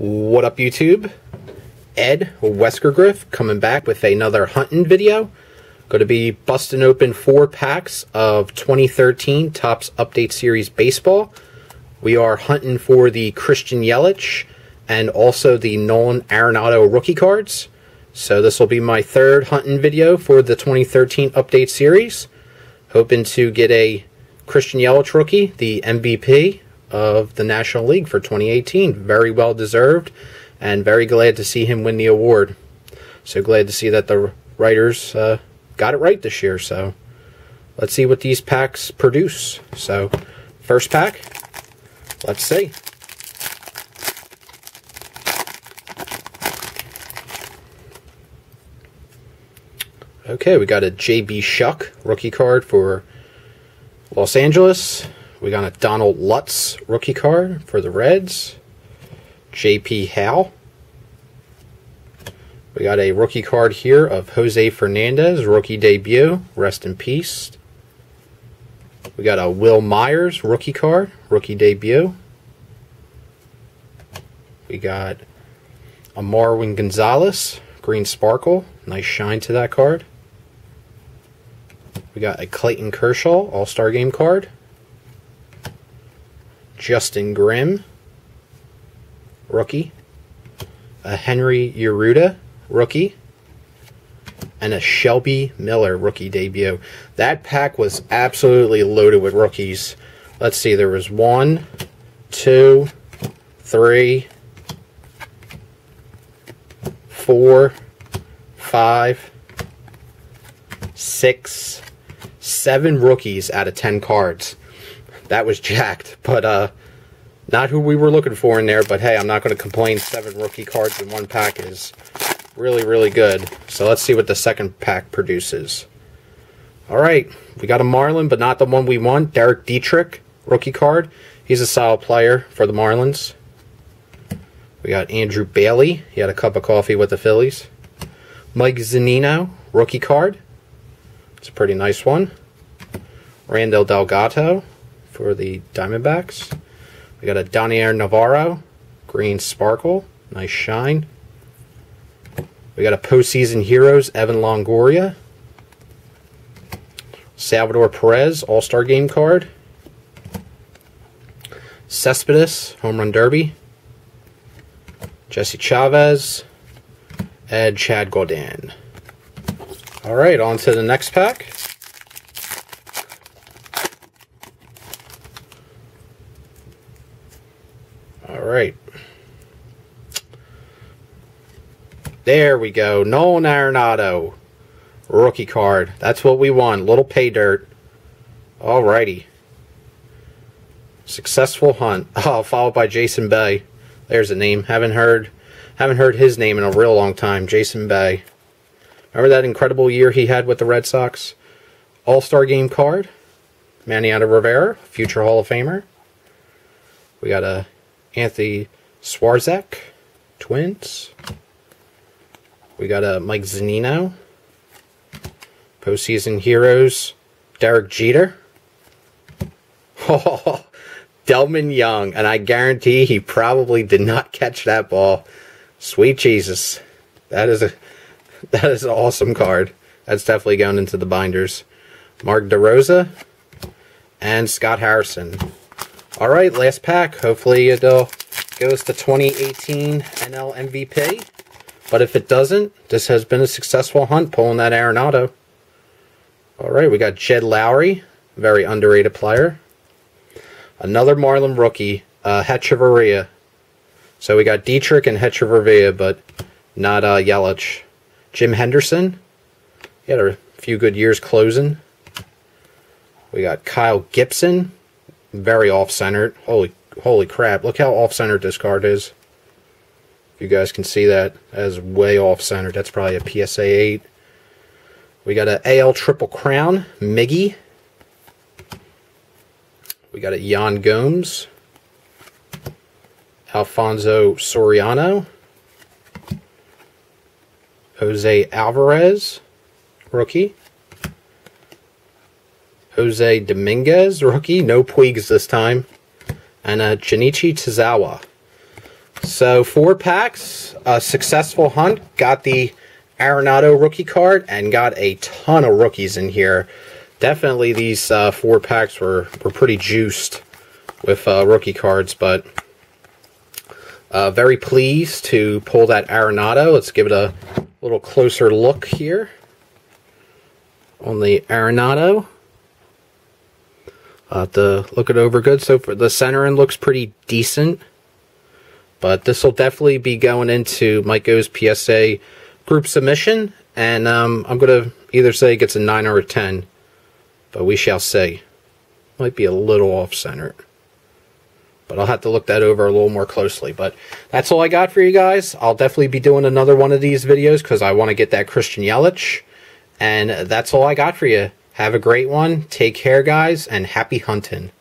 What up, YouTube? Ed Weskergriff coming back with another hunting video. Going to be busting open 4 packs of 2013 Topps Update Series Baseball. We are hunting for the Christian Yelich and also the Nolan Arenado rookie cards. So this will be my third hunting video for the 2013 Update Series. Hoping to get a Christian Yelich rookie, the MVP of the National League for 2018. Very well deserved and very glad to see him win the award. So glad to see that the writers got it right this year. So let's see what these packs produce. So first pack, let's see. Okay, we got a J.B. Schuck rookie card for Los Angeles. We got a Donald Lutz rookie card for the Reds. J.P. Howe. We got a rookie card here of Jose Fernandez, rookie debut. Rest in peace. We got a Will Myers rookie card, rookie debut. We got a Marwin Gonzalez, green sparkle. Nice shine to that card. We got a Clayton Kershaw All-Star Game card. Justin Grimm, rookie. A Henry Urrutia, rookie. And a Shelby Miller rookie debut. That pack was absolutely loaded with rookies. Let's see, there was 1, 2, 3, 4, 5, 6, 7 rookies out of 10 cards. That was jacked, but not who we were looking for in there, but hey, I'm not going to complain. 7 rookie cards in one pack is really, really good. So let's see what the second pack produces. All right, we got a Marlin, but not the one we want. Derek Dietrich, rookie card. He's a solid player for the Marlins. We got Andrew Bailey. He had a cup of coffee with the Phillies. Mike Zanino, rookie card. It's a pretty nice one. Randall Delgado for the Diamondbacks. We got a Donier Navarro, green sparkle, nice shine. We got a postseason heroes, Evan Longoria. Salvador Perez, All-Star Game card. Cespedes, Home Run Derby. Jesse Chavez, and Chad Gaudin. All right, on to the next pack. All right. There we go. Nolan Arenado, rookie card. That's what we want. Little pay dirt. All righty. Successful hunt. Oh, followed by Jason Bay. There's a name. Haven't heard his name in a real long time. Jason Bay. Remember that incredible year he had with the Red Sox? All-Star Game card. Mariano Rivera, future Hall of Famer. We got a Anthony Swarzek, Twins. We got a Mike Zunino. Postseason heroes, Derek Jeter. Oh, Delmon Young, and I guarantee he probably did not catch that ball. Sweet Jesus, that is an awesome card. That's definitely going into the binders. Mark DeRosa and Scott Harrison. All right, last pack. Hopefully it goes to 2018 NL MVP. But if it doesn't, this has been a successful hunt pulling that Arenado. All right, we got Jed Lowry, very underrated player. Another Marlin rookie, Hetcheverria. So we got Dietrich and Hetcheverria, but not Yelich. Jim Henderson. He had a few good years closing. We got Kyle Gibson. Very off-centered. Holy crap. Look how off-centered this card is. If you guys can see that, as way off-centered. That's probably a PSA 8. We got an AL Triple Crown, Miggy. We got a Yan Gomes. Alfonso Soriano. Jose Alvarez, rookie. Jose Dominguez, rookie. No Puigs this time. And Junichi Tozawa. So 4 packs, a successful hunt, got the Arenado rookie card, and got a ton of rookies in here. Definitely these 4 packs were pretty juiced with rookie cards, but very pleased to pull that Arenado. Let's give it a little closer look here on the Arenado. I'll have to look it over good. So for the center end looks pretty decent, but this will definitely be going into Mike's PSA group submission, and I'm going to either say it gets a 9 or a 10, but we shall see. Might be a little off-center, but I'll have to look that over a little more closely. But that's all I got for you guys. I'll definitely be doing another one of these videos because I want to get that Christian Yelich, and that's all I got for you. Have a great one. Take care, guys, and happy hunting.